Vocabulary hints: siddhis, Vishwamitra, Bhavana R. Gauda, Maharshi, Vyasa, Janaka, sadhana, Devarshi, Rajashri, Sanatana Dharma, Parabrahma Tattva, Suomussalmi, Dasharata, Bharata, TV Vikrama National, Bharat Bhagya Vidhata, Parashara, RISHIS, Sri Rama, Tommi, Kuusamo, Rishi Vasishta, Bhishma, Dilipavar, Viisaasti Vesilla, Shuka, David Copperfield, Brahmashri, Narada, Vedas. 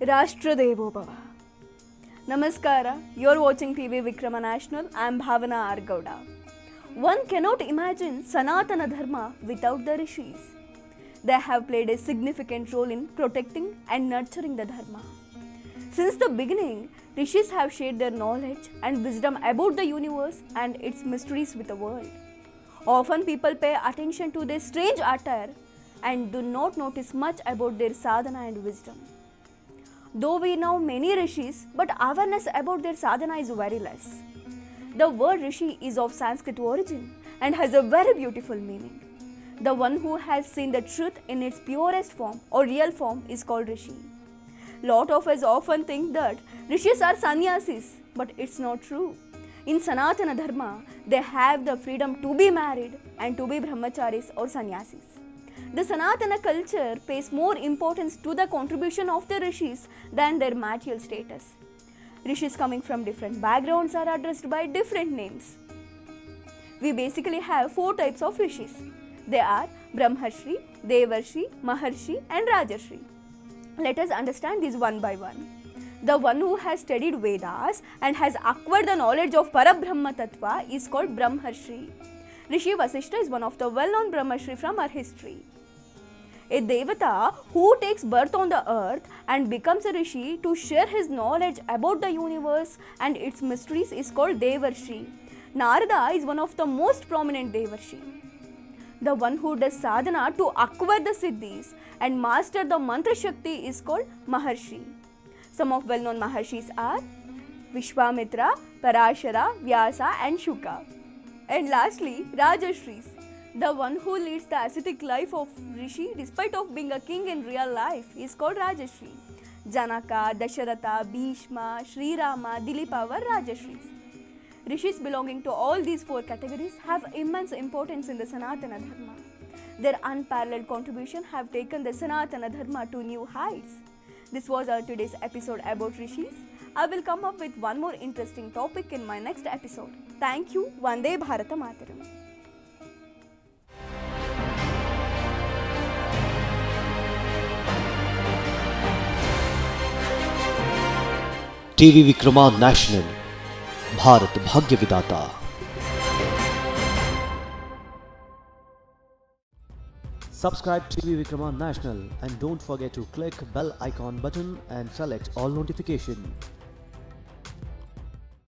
Rashtradevo Bhava. Namaskara, you're watching TV Vikrama National. I'm Bhavana R. Gauda. One cannot imagine Sanatana Dharma without the Rishis. They have played a significant role in protecting and nurturing the Dharma. Since the beginning, Rishis have shared their knowledge and wisdom about the universe and its mysteries with the world. Often people pay attention to their strange attire and do not notice much about their sadhana and wisdom. Though we know many Rishis, but awareness about their sadhana is very less. The word Rishi is of Sanskrit origin and has a very beautiful meaning. The one who has seen the truth in its purest form or real form is called Rishi. Lot of us often think that Rishis are sannyasis, but it's not true. In Sanatana Dharma, they have the freedom to be married and to be brahmacharis or sannyasis. The Sanatana culture pays more importance to the contribution of the Rishis than their material status. Rishis coming from different backgrounds are addressed by different names. We basically have four types of Rishis. They are Brahmashri, Devarshi, Maharshi and Rajashri. Let us understand these one by one. The one who has studied Vedas and has acquired the knowledge of Parabrahma Tattva is called Brahmashri. Rishi Vasishta is one of the well-known Brahmashri from our history. A Devata who takes birth on the earth and becomes a Rishi to share his knowledge about the universe and its mysteries is called Devarshi. Narada is one of the most prominent Devarshi. The one who does sadhana to acquire the siddhis and master the mantra shakti is called Maharshi. Some of well-known Maharshis are Vishwamitra, Parashara, Vyasa and Shuka. And lastly, Rajashris, the one who leads the ascetic life of Rishi despite of being a king in real life is called Rajashri. Janaka, Dasharata, Bhishma, Sri Rama, Dilipavar, Rajashris. Rishis belonging to all these four categories have immense importance in the Sanatana Dharma. Their unparalleled contribution have taken the Sanatana Dharma to new heights. This was our today's episode about Rishis. I will come up with one more interesting topic in my next episode. Thank you. Vande Bharata Mataram. TV Vikrama National, Bharat Bhagya Vidata. Subscribe to TV Vikrama National and don't forget to click bell icon button and select all notification.